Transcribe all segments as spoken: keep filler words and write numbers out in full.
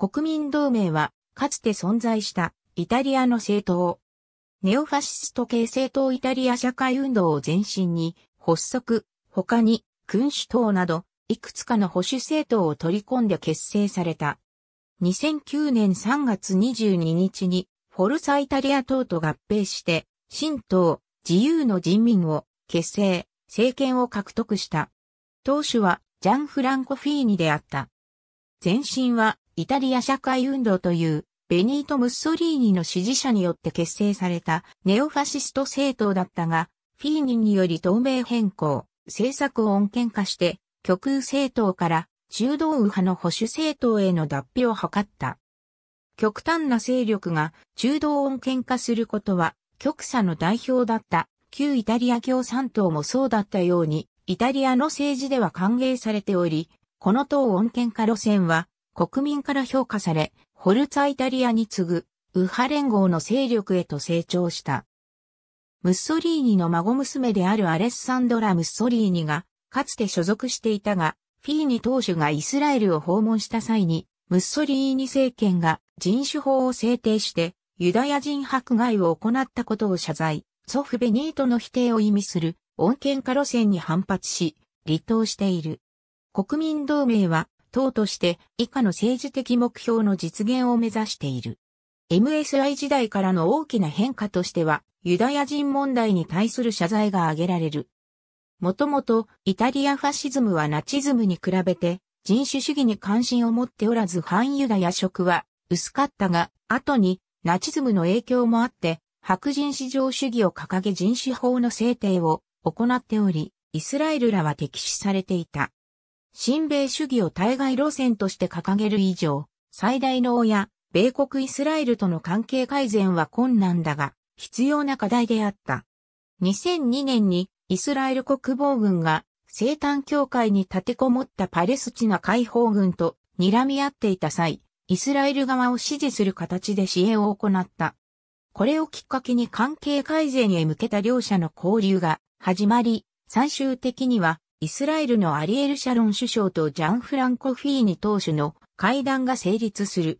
国民同盟は、かつて存在した、イタリアの政党。ネオファシスト系政党イタリア社会運動を前身に、発足、他に、君主党など、いくつかの保守政党を取り込んで結成された。にせんきゅうねんさんがつにじゅうににちに、フォルツァイタリア党と合併して、新党、自由の人民を結成、政権を獲得した。党首は、ジャンフランコ・フィーニであった。前身は、イタリア社会運動という、ベニート・ムッソリーニの支持者によって結成されたネオファシスト政党だったが、フィーニにより党名変更、政策を穏健化して、極右政党から中道右派の保守政党への脱皮を図った。極端な勢力が中道穏健化することは、極左の代表だった旧イタリア共産党もそうだったように、イタリアの政治では歓迎されており、この党穏健化路線は国民から評価され、フォルツァイタリアに次ぐ右派連合の勢力へと成長した。ムッソリーニの孫娘であるアレッサンドラ・ムッソリーニがかつて所属していたが、フィーニ党首がイスラエルを訪問した際に、ムッソリーニ政権が人種法を制定してユダヤ人迫害を行ったことを謝罪、祖父ベニートの否定を意味する穏健化路線に反発し、離党している。国民同盟は、党として以下の政治的目標の実現を目指している。エムエスアイ 時代からの大きな変化としては、ユダヤ人問題に対する謝罪が挙げられる。もともとイタリアファシズムはナチズムに比べて人種主義に関心を持っておらず反ユダヤ色は薄かったが、後にナチズムの影響もあって白人至上主義を掲げ人種法の制定を行っており、イスラエルらは敵視されていた。親米主義を対外路線として掲げる以上、最大の親、米国イスラエルとの関係改善は困難だが、必要な課題であった。にせんにねんにイスラエル国防軍が聖誕教会に立てこもったパレスチナ解放軍と睨み合っていた際、イスラエル側を支持する形で支援を行った。これをきっかけに関係改善へ向けた両者の交流が始まり、最終的には、イスラエルのアリエル・シャロン首相とジャン・フランコ・フィーニ党首の会談が成立する。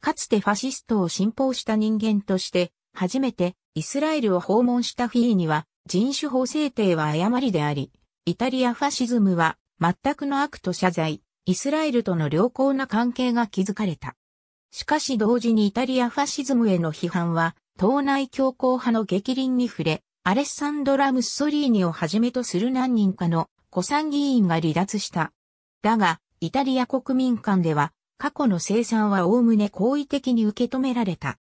かつてファシストを信奉した人間として、初めてイスラエルを訪問したフィーニは、人種法制定は誤りであり、イタリアファシズムは全くの悪と謝罪、イスラエルとの良好な関係が築かれた。しかし同時にイタリアファシズムへの批判は、党内強硬派の逆鱗に触れ、アレッサンドラ・ムッソリーニをはじめとする何人かの古参議員が離脱した。だが、イタリア国民間では、過去の清算はおおむね好意的に受け止められた。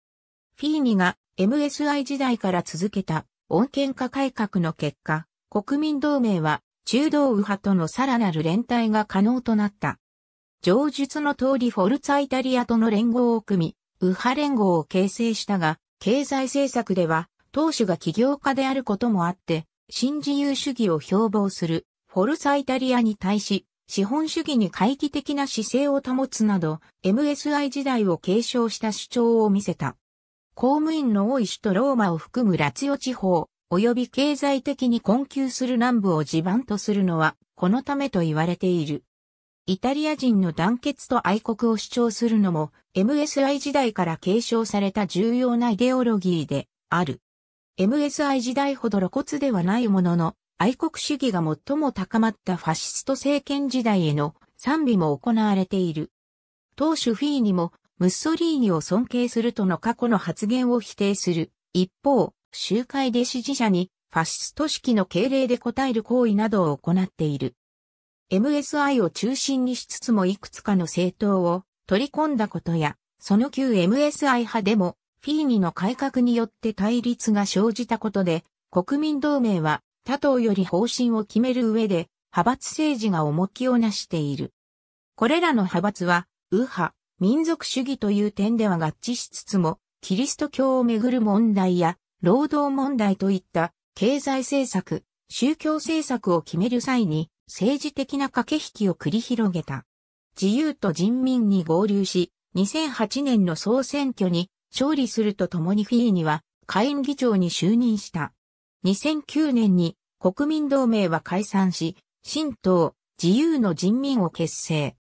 フィーニが エムエスアイ 時代から続けた穏健化改革の結果、国民同盟は中道右派とのさらなる連帯が可能となった。上述の通りフォルツァイタリアとの連合を組み、右派連合を形成したが、経済政策では、党首が起業家であることもあって、新自由主義を標榜する、フォルツァイタリアに対し、資本主義に懐疑的な姿勢を保つなど、エムエスアイ 時代を継承した主張を見せた。公務員の多い首都ローマを含むラツィオ地方、及び経済的に困窮する南部を地盤とするのは、このためと言われている。イタリア人の団結と愛国を主張するのも エムエスアイ 時代から継承された重要なイデオロギーである。エムエスアイ 時代ほど露骨ではないものの愛国主義が最も高まったファシスト政権時代への賛美も行われている。党首フィーニもムッソリーニを尊敬するとの過去の発言を否定する。一方、集会で支持者にファシスト式の敬礼で応える行為などを行っている。エムエスアイ を中心にしつつもいくつかの政党を取り込んだことや、その旧 エムエスアイ 派でもフィーニの改革によって対立が生じたことで、国民同盟は他党より方針を決める上で派閥政治が重きをなしている。これらの派閥は右派、民族主義という点では合致しつつも、キリスト教をめぐる問題や労働問題といった経済政策、宗教政策を決める際に、政治的な駆け引きを繰り広げた。自由と人民に合流し、にせんはちねんの総選挙に勝利するとともにフィーニは下院議長に就任した。にせんきゅうねんに国民同盟は解散し、新党、自由の人民を結成。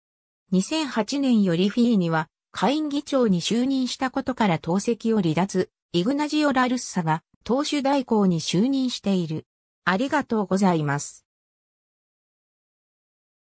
にせんはちねんよりフィーニは下院議長に就任したことから党籍を離脱、イグナジオ・ラ・ルッサが党首代行に就任している。ありがとうございます。